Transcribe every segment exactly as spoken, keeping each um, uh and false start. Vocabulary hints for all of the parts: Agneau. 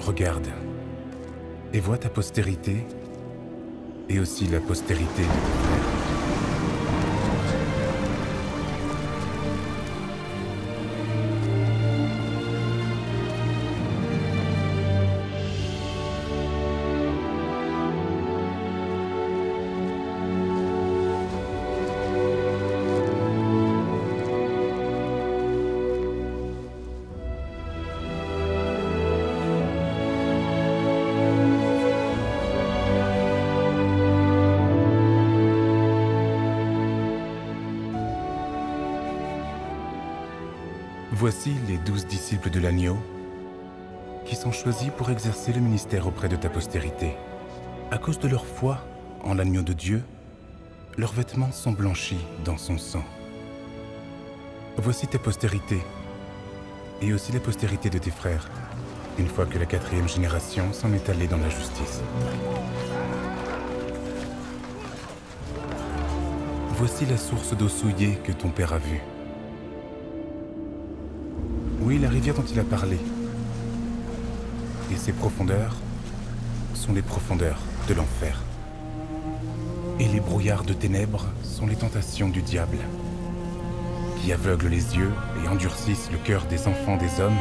Regarde, et vois ta postérité, et aussi la postérité de tes frères. Voici les douze disciples de l'Agneau qui sont choisis pour exercer le ministère auprès de ta postérité. À cause de leur foi en l'Agneau de Dieu, leurs vêtements sont blanchis dans son sang. Voici ta postérité, et aussi la postérité de tes frères, une fois que la quatrième génération s'en est allée dans la justice. Voici la source d'eau souillée que ton père a vue. Oui, la rivière dont il a parlé. Et ses profondeurs sont les profondeurs de l'enfer. Et les brouillards de ténèbres sont les tentations du diable, qui aveuglent les yeux et endurcissent le cœur des enfants des hommes,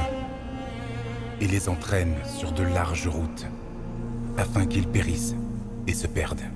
et les entraînent sur de larges routes, afin qu'ils périssent et se perdent.